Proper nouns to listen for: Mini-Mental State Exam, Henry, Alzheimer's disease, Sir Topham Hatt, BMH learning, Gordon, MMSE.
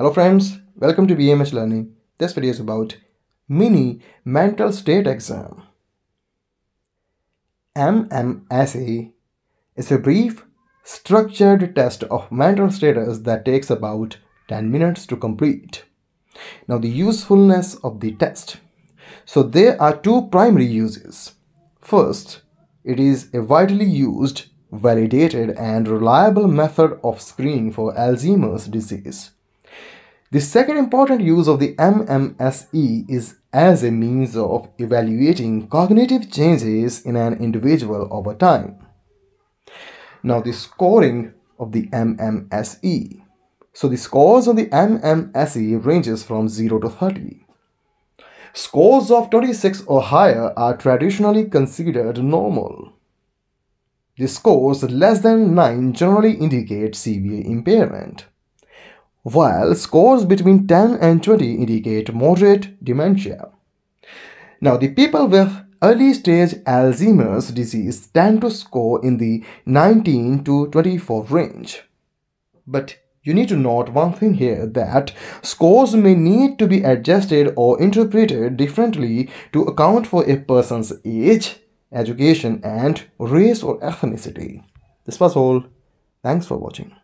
Hello friends, welcome to BMH learning. This video is about mini mental state exam. MMSE is a brief structured test of mental status that takes about 10 minutes to complete. Now the usefulness of the test. So there are two primary uses. First, it is a widely used, validated and reliable method of screening for Alzheimer's disease. The second important use of the MMSE is as a means of evaluating cognitive changes in an individual over time. Now the scoring of the MMSE. So the scores on the MMSE ranges from 0 to 30. Scores of 26 or higher are traditionally considered normal. The scores less than 9 generally indicate severe impairment, while scores between 10 and 20 indicate moderate dementia. Now, the people with early-stage Alzheimer's disease tend to score in the 19 to 24 range. But you need to note one thing here, that scores may need to be adjusted or interpreted differently to account for a person's age, education, and race or ethnicity. This was all. Thanks for watching.